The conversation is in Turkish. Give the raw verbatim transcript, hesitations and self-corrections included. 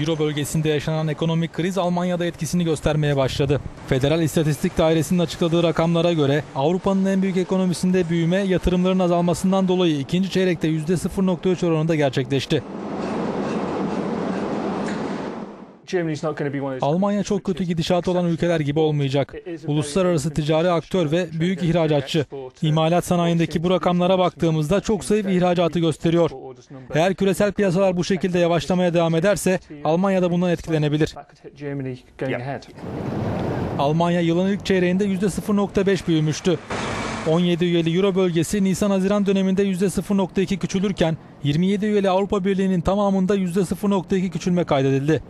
Euro bölgesinde yaşanan ekonomik kriz Almanya'da etkisini göstermeye başladı. Federal İstatistik Dairesi'nin açıkladığı rakamlara göre Avrupa'nın en büyük ekonomisinde büyüme yatırımların azalmasından dolayı ikinci çeyrekte yüzde sıfır nokta üç oranında gerçekleşti. Almanya çok kötü gidişatı olan ülkeler gibi olmayacak. Uluslararası ticari aktör ve büyük ihracatçı. İmalat sanayindeki bu rakamlara baktığımızda çok zayıf ihracatı gösteriyor. Eğer küresel piyasalar bu şekilde yavaşlamaya devam ederse Almanya da bundan etkilenebilir. Almanya yılın ilk çeyreğinde yüzde sıfır nokta beş büyümüştü. on yedi üyeli Euro bölgesi Nisan-Haziran döneminde yüzde sıfır nokta iki küçülürken yirmi yedi üyeli Avrupa Birliği'nin tamamında yüzde sıfır nokta iki küçülme kaydedildi.